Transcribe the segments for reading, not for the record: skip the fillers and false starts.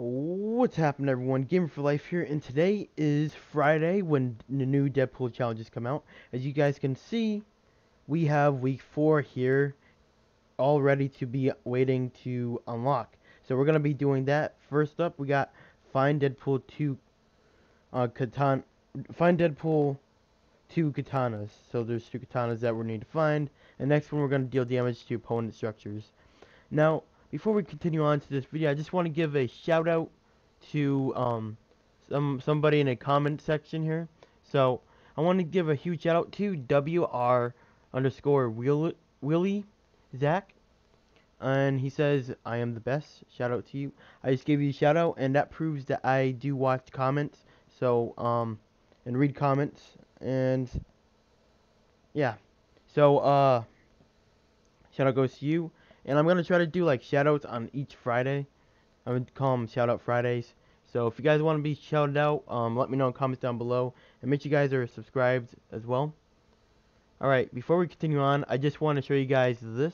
What's happening, everyone? Gamer for Life here, and today is Friday when the new Deadpool challenges come out. As you guys can see, we have week 4 here all ready to be waiting to unlock. So we're going to be doing that. First up, we got Find Deadpool 2 Katanas. So there's 2 katanas that we need to find. And next one, we're going to deal damage to opponent structures. Now, before we continue on to this video, I just want to give a shout out to somebody in the comment section here. So I want to give a huge shout out to WR_Willy Zach, and he says, "I am the best. Shout out to you." I just gave you a shout out, and that proves that I do watch comments. So and read comments, and yeah. So shout out goes to you. And I'm going to try to do like shoutouts on each Friday. I would call them shoutout Fridays. So if you guys want to be shouted out, let me know in the comments down below. And make sure you guys are subscribed as well. Alright, before we continue on, I just want to show you guys this.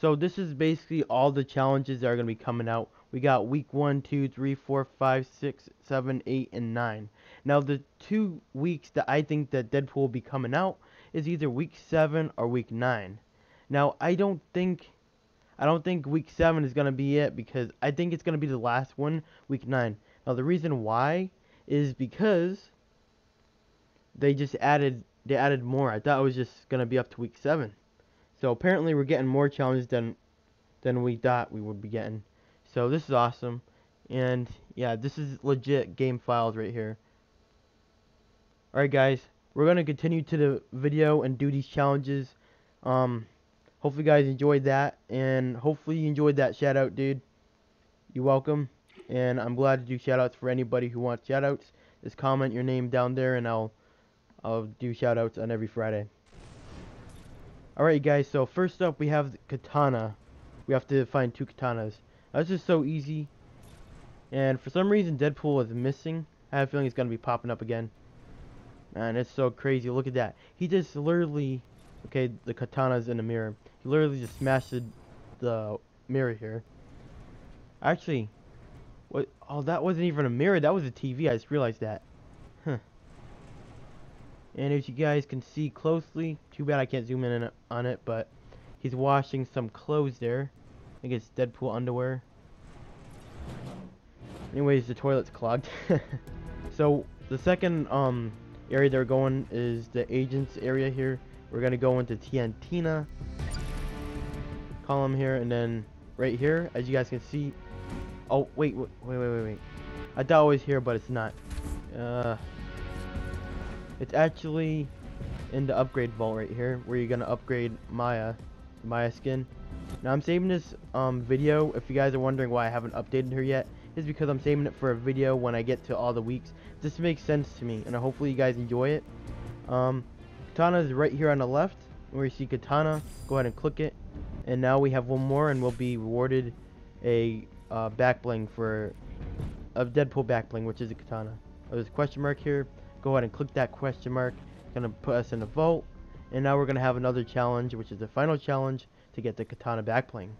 So this is basically all the challenges that are going to be coming out. We got week 1, 2, 3, 4, 5, 6, 7, 8, and 9. Now the 2 weeks that I think that Deadpool will be coming out is either week 7 or week 9. Now I don't think week 7 is going to be it, because I think it's going to be the last one, week 9. Now, the reason why is because they added more. I thought it was just going to be up to week 7. So, apparently, we're getting more challenges than we thought we would be getting. So, this is awesome. And, yeah, this is legit game files right here. Alright, guys. We're going to continue to the video and do these challenges. Hopefully you guys enjoyed that, and hopefully you enjoyed that shout out, dude. You're welcome, and I'm glad to do shout outs for anybody who wants shout outs. Just comment your name down there, and I'll do shout outs on every Friday. Alright guys, so first up we have the katana. We have to find 2 katanas. That's just so easy, and for some reason Deadpool is missing. I have a feeling he's going to be popping up again. Man, it's so crazy. Look at that. He just literally... Okay, the katana's in the mirror. He literally just smashed the mirror here. Actually, what? Oh, that wasn't even a mirror. That was a TV. I just realized that. Huh. And as you guys can see closely, too bad I can't zoom in on it, but he's washing some clothes there. I think it's Deadpool underwear. Anyways, the toilet's clogged. So, the second area they're going is the agents area here. We're going to go into TNTina column here, and then right here, as you guys can see. Oh, wait. I thought it was here, but it's not. It's actually in the upgrade vault right here, where you're going to upgrade Maya skin. Now, I'm saving this video, if you guys are wondering why I haven't updated her yet, is because I'm saving it for a video when I get to all the weeks. This makes sense to me, and hopefully you guys enjoy it. Katana is right here on the left, where you see katana. Go ahead and click it, and now we have one more, and we'll be rewarded a back bling for a Deadpool back bling, which is a katana. Oh, there's a question mark here. Go ahead and click that question mark. It's gonna put us in the vault, and now we're gonna have another challenge, which is the final challenge to get the katana back bling.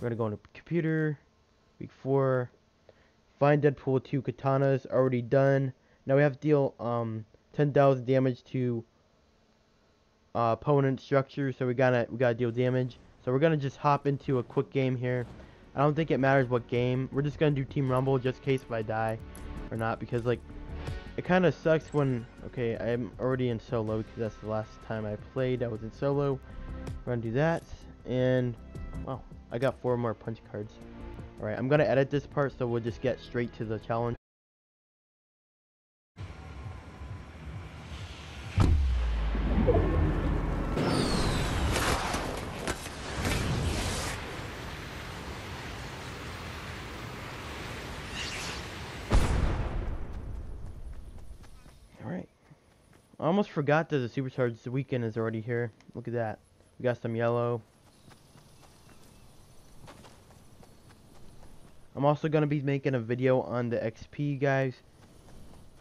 We're gonna go into computer, week 4, find Deadpool 2 katanas. Already done. Now we have to deal 10,000 damage to opponent structure, so we gotta deal damage. So we're gonna just hop into a quick game here. I don't think it matters what game. We're just gonna do Team Rumble, just in case if I die or not, because like it kind of sucks when... Okay, I'm already in solo because that's the last time I played. I was in solo. We're gonna do that, and wow, I got 4 more punch cards. All right, I'm gonna edit this part, so we'll just get straight to the challenge. I almost forgot that the Super Charged Weekend is already here. Look at that. We got some yellow. I'm also going to be making a video on the XP, guys.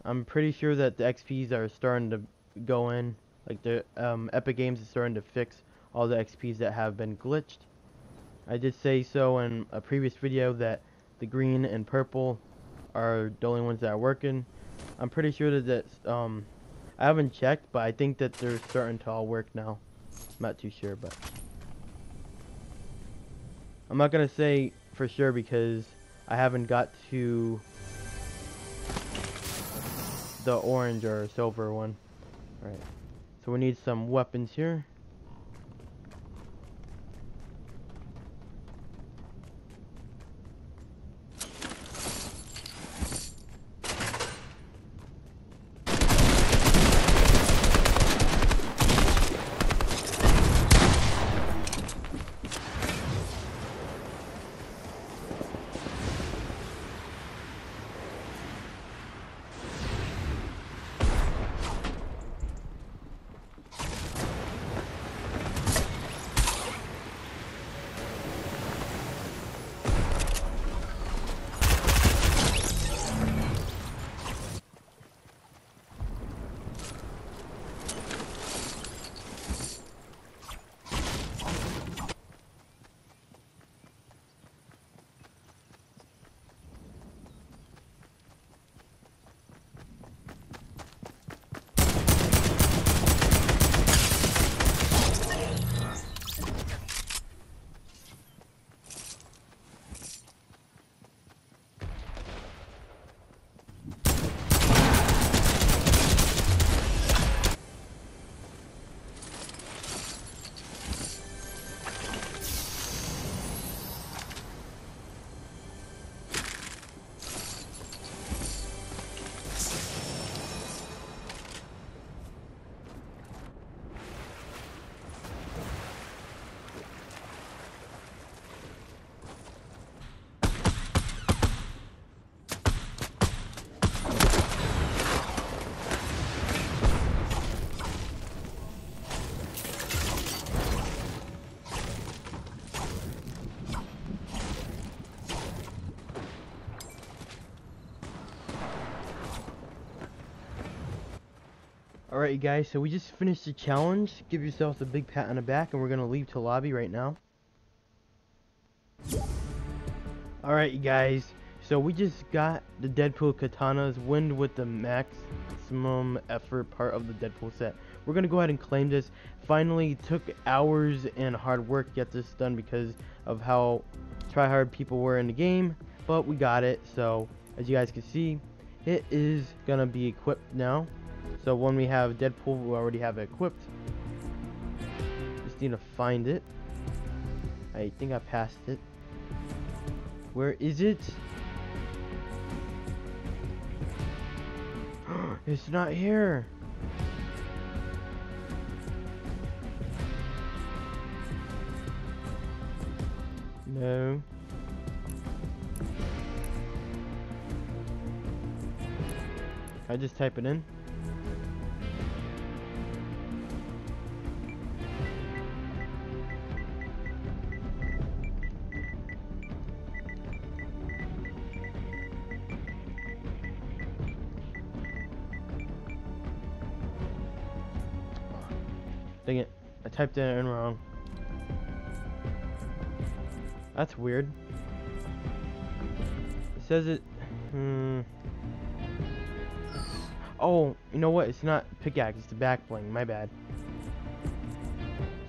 I'm pretty sure that the XPs are starting to go in. Like, the Epic Games is starting to fix all the XPs that have been glitched. I did say so in a previous video that the green and purple are the only ones that are working. I'm pretty sure that I haven't checked, but I think that they're starting to all work now. I'm not too sure, but I'm not gonna say for sure because I haven't got to the orange or silver one. All right, so we need some weapons here. Alright guys, so we just finished the challenge. Give yourselves a big pat on the back, and we're gonna leave to lobby right now. Alright guys, so we just got the Deadpool katanas, wind with the maximum effort part of the Deadpool set. We're gonna go ahead and claim this. Finally, took hours and hard work to get this done because of how tryhard people were in the game, but we got it. So as you guys can see, it is gonna be equipped now. So when we have Deadpool, we already have it equipped. Just need to find it. I think I passed it. Where is it? It's not here. No. I just type it in. Dang it, I typed it in wrong. That's weird. It says it. Oh, you know what? It's not pickaxe, it's the back bling. My bad.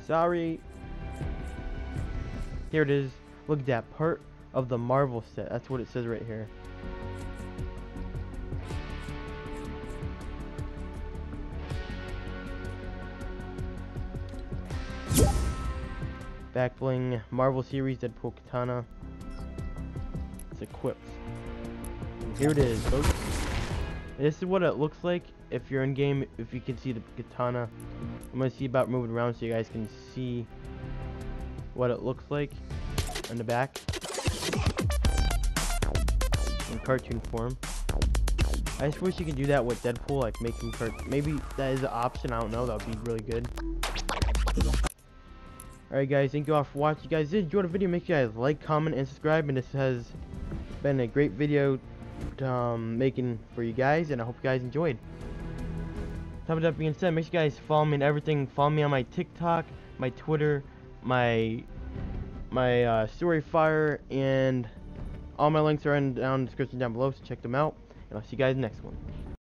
Sorry. Here it is. Look at that, part of the Marvel set. That's what it says right here. Back bling, Marvel series, Deadpool katana. It's equipped. Here it is, folks. This is what it looks like if you're in game, if you can see the katana. I'm gonna see about moving around so you guys can see what it looks like in the back. In cartoon form. I just wish you could do that with Deadpool, like make him cartoon. Maybe that is an option, I don't know, that would be really good. Alright guys, thank you all for watching. You guys did enjoy the video, make sure you guys like, comment, and subscribe. And this has been a great video making for you guys, and I hope you guys enjoyed. With that being said, make sure you guys follow me and everything. Follow me on my TikTok, my Twitter, my story fire, and All my links are down in the description down below, so check them out. And I'll see you guys next one.